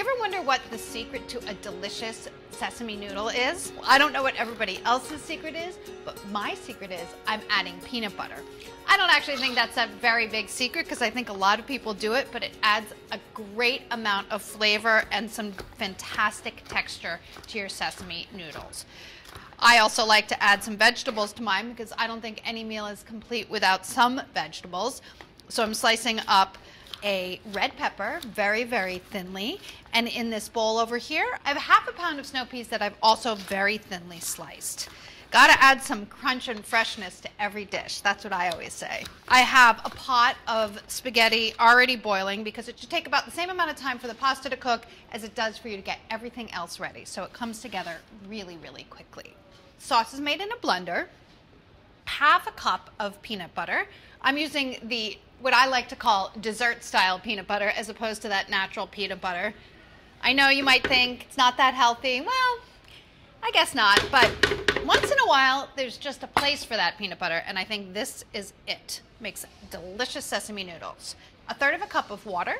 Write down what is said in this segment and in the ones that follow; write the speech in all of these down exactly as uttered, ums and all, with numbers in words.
You ever wonder what the secret to a delicious sesame noodle is? I don't know what everybody else's secret is, but my secret is I'm adding peanut butter. I don't actually think that's a very big secret because I think a lot of people do it, but it adds a great amount of flavor and some fantastic texture to your sesame noodles. I also like to add some vegetables to mine because I don't think any meal is complete without some vegetables. So I'm slicing up a red pepper very, very thinly. And in this bowl over here, I have half a pound of snow peas that I've also very thinly sliced. Gotta add some crunch and freshness to every dish. That's what I always say. I have a pot of spaghetti already boiling because it should take about the same amount of time for the pasta to cook as it does for you to get everything else ready. So it comes together really, really quickly. Sauce is made in a blender. Half a cup of peanut butter. I'm using the what I like to call dessert style peanut butter as opposed to that natural peanut butter. I know you might think it's not that healthy. Well, I guess not, but once in a while there's just a place for that peanut butter, and I think this is it. Makes delicious sesame noodles. A third of a cup of water.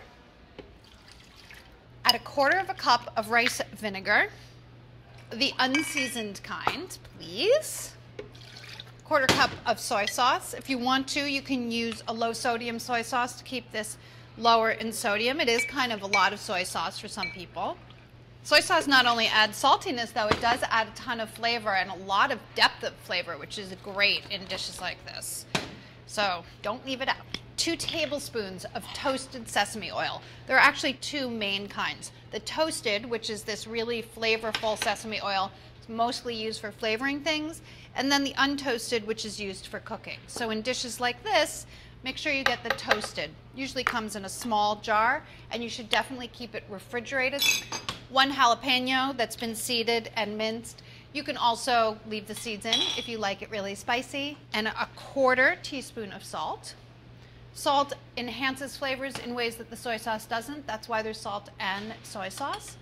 Add a quarter of a cup of rice vinegar, the unseasoned kind, please. Quarter cup of soy sauce. If you want to, you can use a low sodium soy sauce to keep this lower in sodium. It is kind of a lot of soy sauce for some people. Soy sauce not only adds saltiness, though, it does add a ton of flavor and a lot of depth of flavor, which is great in dishes like this. So don't leave it out. Two tablespoons of toasted sesame oil. There are actually two main kinds. The toasted, which is this really flavorful sesame oil, mostly used for flavoring things, and then the untoasted, which is used for cooking. So in dishes like this, make sure you get the toasted. Usually comes in a small jar, and you should definitely keep it refrigerated. One jalapeno that's been seeded and minced. You can also leave the seeds in if you like it really spicy, and a quarter teaspoon of salt. Salt enhances flavors in ways that the soy sauce doesn't. That's why there's salt and soy sauce.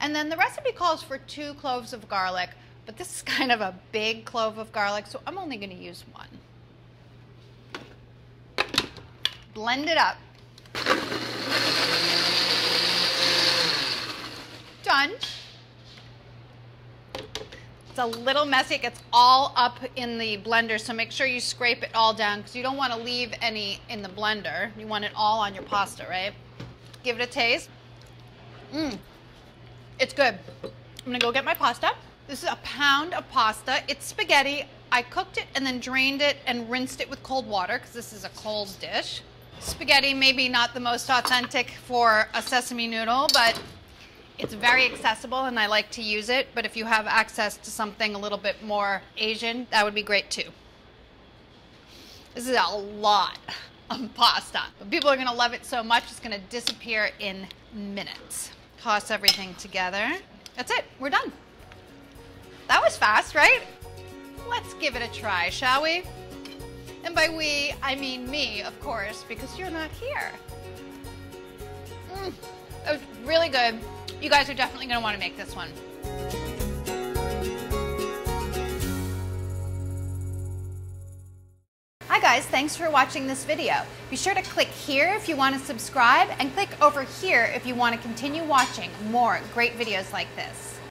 And then the recipe calls for two cloves of garlic, but this is kind of a big clove of garlic, so I'm only going to use one. Blend it up. Done. It's a little messy. It gets all up in the blender, so make sure you scrape it all down because you don't want to leave any in the blender. You want it all on your pasta, right? Give it a taste. Mmm. It's good. I'm gonna go get my pasta. This is a pound of pasta. It's spaghetti. I cooked it and then drained it and rinsed it with cold water because this is a cold dish. Spaghetti, maybe not the most authentic for a sesame noodle, but it's very accessible and I like to use it. But if you have access to something a little bit more Asian, that would be great too. This is a lot of pasta, but people are gonna love it so much it's gonna disappear in minutes. Toss everything together. That's it, we're done. That was fast, right? Let's give it a try, shall we? And by we, I mean me, of course, because you're not here. Mm, it was really good. You guys are definitely gonna wanna make this one. Hi guys, thanks for watching this video. Be sure to click here if you want to subscribe and click over here if you want to continue watching more great videos like this.